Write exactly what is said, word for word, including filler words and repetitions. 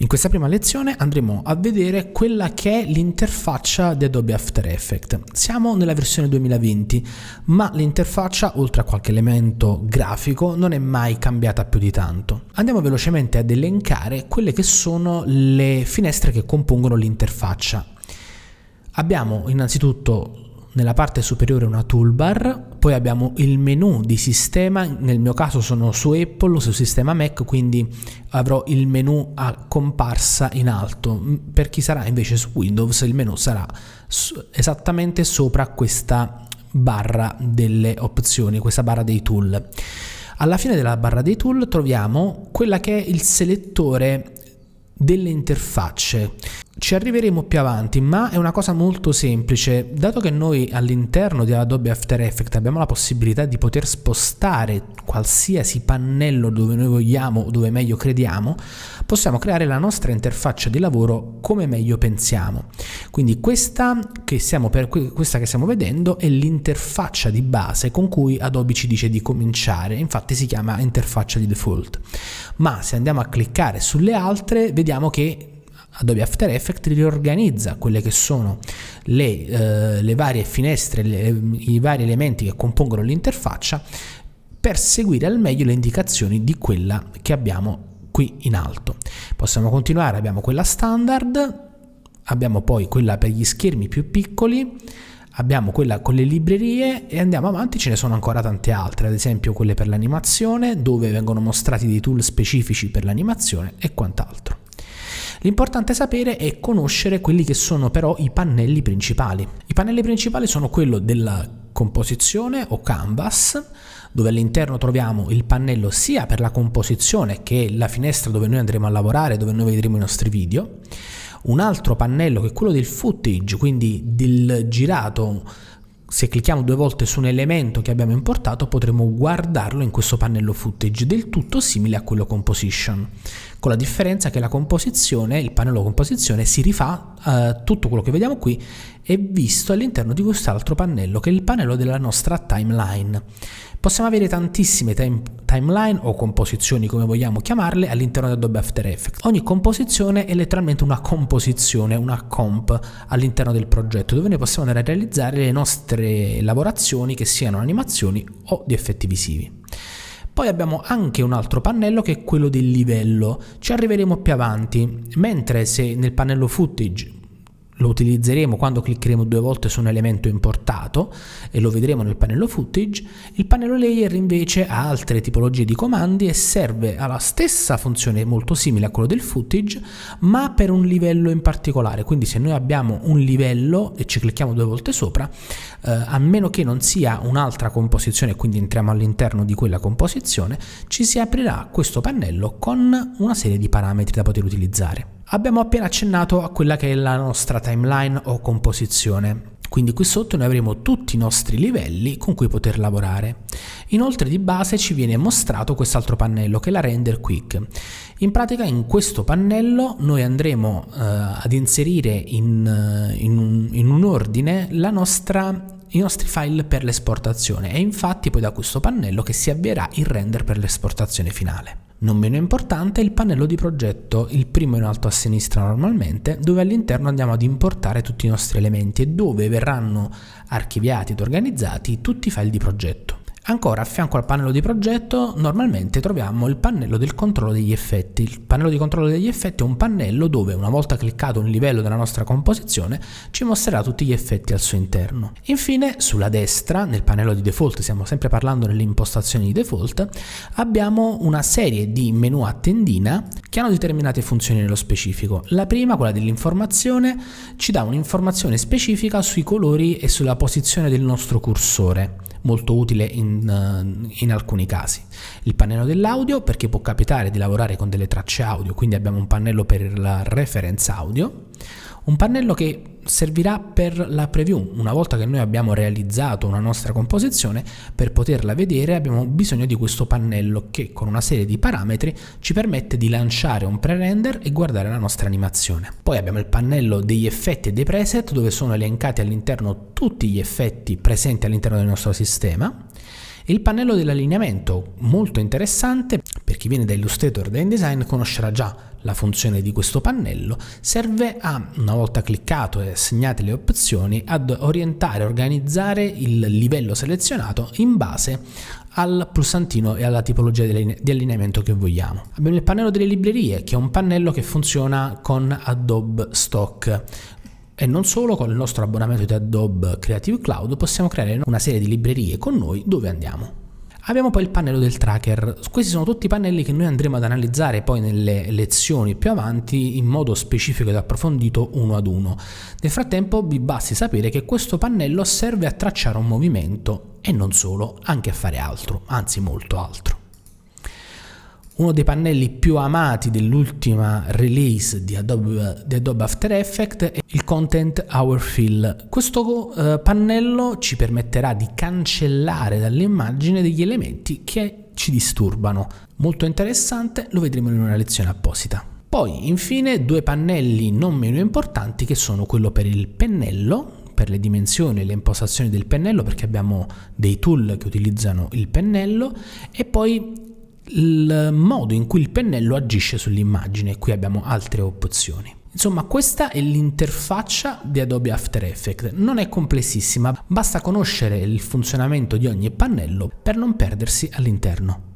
In questa prima lezione andremo a vedere quella che è l'interfaccia di Adobe After Effects. Siamo nella versione duemilaventi, ma l'interfaccia, oltre a qualche elemento grafico, non è mai cambiata più di tanto. Andiamo velocemente ad elencare quelle che sono le finestre che compongono l'interfaccia. Abbiamo innanzitutto nella parte superiore una toolbar, poi abbiamo il menu di sistema, nel mio caso sono su Apple, su sistema Mac, quindi avrò il menu a comparsa in alto. Per chi sarà invece su Windows il menu sarà esattamente sopra questa barra delle opzioni, questa barra dei tool. Alla fine della barra dei tool troviamo quella che è il selettore delle interfacce. Ci arriveremo più avanti, ma è una cosa molto semplice, dato che noi all'interno di Adobe After Effects abbiamo la possibilità di poter spostare qualsiasi pannello dove noi vogliamo o dove meglio crediamo, possiamo creare la nostra interfaccia di lavoro come meglio pensiamo. Quindi questa che stiamo, per, questa che stiamo vedendo è l'interfaccia di base con cui Adobe ci dice di cominciare, infatti si chiama interfaccia di default. Ma se andiamo a cliccare sulle altre vediamo che Adobe After Effects riorganizza quelle che sono le, eh, le varie finestre, le, i vari elementi che compongono l'interfaccia per seguire al meglio le indicazioni di quella che abbiamo qui in alto. Possiamo continuare, abbiamo quella standard, abbiamo poi quella per gli schermi più piccoli, abbiamo quella con le librerie e andiamo avanti, ce ne sono ancora tante altre, ad esempio quelle per l'animazione, dove vengono mostrati dei tool specifici per l'animazione e quant'altro. L'importante sapere è conoscere quelli che sono però i pannelli principali. I pannelli principali sono quello della composizione o canvas, dove all'interno troviamo il pannello sia per la composizione che la finestra dove noi andremo a lavorare, dove noi vedremo i nostri video. Un altro pannello che è quello del footage, quindi del girato. Se clicchiamo due volte su un elemento che abbiamo importato potremo guardarlo in questo pannello footage, del tutto simile a quello composition, con la differenza che la composizione, il pannello composizione si rifà, eh, tutto quello che vediamo qui è visto all'interno di quest'altro pannello che è il pannello della nostra timeline. Possiamo avere tantissime time, timeline o composizioni, come vogliamo chiamarle, all'interno di Adobe After Effects. Ogni composizione è letteralmente una composizione, una comp all'interno del progetto, dove noi possiamo andare a realizzare le nostre lavorazioni, che siano animazioni o di effetti visivi. Poi abbiamo anche un altro pannello che è quello del livello, ci arriveremo più avanti, mentre se nel pannello footage lo utilizzeremo quando cliccheremo due volte su un elemento importato e lo vedremo nel pannello footage, il pannello layer invece ha altre tipologie di comandi e serve alla stessa funzione molto simile a quello del footage, ma per un livello in particolare. Quindi se noi abbiamo un livello e ci clicchiamo due volte sopra, eh, a meno che non sia un'altra composizione, quindi entriamo all'interno di quella composizione, ci si aprirà questo pannello con una serie di parametri da poter utilizzare. Abbiamo appena accennato a quella che è la nostra timeline o composizione, quindi qui sotto noi avremo tutti i nostri livelli con cui poter lavorare. Inoltre di base ci viene mostrato quest'altro pannello che è la render quick. In pratica in questo pannello noi andremo eh, ad inserire in, in, un, in un ordine la nostra i nostri file per l'esportazione, e infatti poi da questo pannello che si avvierà il render per l'esportazione finale. Non meno importante è il pannello di progetto, il primo in alto a sinistra normalmente, dove all'interno andiamo ad importare tutti i nostri elementi e dove verranno archiviati ed organizzati tutti i file di progetto. Ancora a fianco al pannello di progetto normalmente troviamo il pannello del controllo degli effetti. Il pannello di controllo degli effetti è un pannello dove una volta cliccato un livello della nostra composizione ci mostrerà tutti gli effetti al suo interno. Infine sulla destra nel pannello di default, stiamo sempre parlando nelle impostazioni di default, abbiamo una serie di menu a tendina che hanno determinate funzioni nello specifico. La prima, quella dell'informazione, ci dà un'informazione specifica sui colori e sulla posizione del nostro cursore, molto utile in, in alcuni casi. Il pannello dell'audio, perché può capitare di lavorare con delle tracce audio, quindi abbiamo un pannello per la reference audio, un pannello che servirà per la preview. Una volta che noi abbiamo realizzato una nostra composizione, per poterla vedere abbiamo bisogno di questo pannello che con una serie di parametri ci permette di lanciare un pre-render e guardare la nostra animazione. Poi abbiamo il pannello degli effetti e dei preset, dove sono elencati all'interno tutti gli effetti presenti all'interno del nostro sistema. Il pannello dell'allineamento, molto interessante per chi Chi viene da Illustrator, da InDesign, conoscerà già la funzione di questo pannello. Serve a, una volta cliccato e assegnate le opzioni, ad orientare, organizzare il livello selezionato in base al pulsantino e alla tipologia di allineamento che vogliamo. Abbiamo il pannello delle librerie, che è un pannello che funziona con Adobe Stock. E non solo, con il nostro abbonamento di Adobe Creative Cloud possiamo creare una serie di librerie con noi dove andiamo. Abbiamo poi il pannello del tracker. Questi sono tutti i pannelli che noi andremo ad analizzare poi nelle lezioni più avanti in modo specifico ed approfondito, uno ad uno. Nel frattempo vi basti sapere che questo pannello serve a tracciare un movimento e non solo, anche a fare altro, anzi molto altro. Uno dei pannelli più amati dell'ultima release di Adobe, di Adobe After Effects, è il Content Aware Fill. Questo eh, pannello ci permetterà di cancellare dall'immagine degli elementi che ci disturbano. Molto interessante, lo vedremo in una lezione apposita. Poi, infine, due pannelli non meno importanti, che sono quello per il pennello, per le dimensioni e le impostazioni del pennello, perché abbiamo dei tool che utilizzano il pennello, e poi il modo in cui il pennello agisce sull'immagine. Qui abbiamo altre opzioni. Insomma, questa è l'interfaccia di Adobe After Effects. Non è complessissima, basta conoscere il funzionamento di ogni pannello per non perdersi all'interno.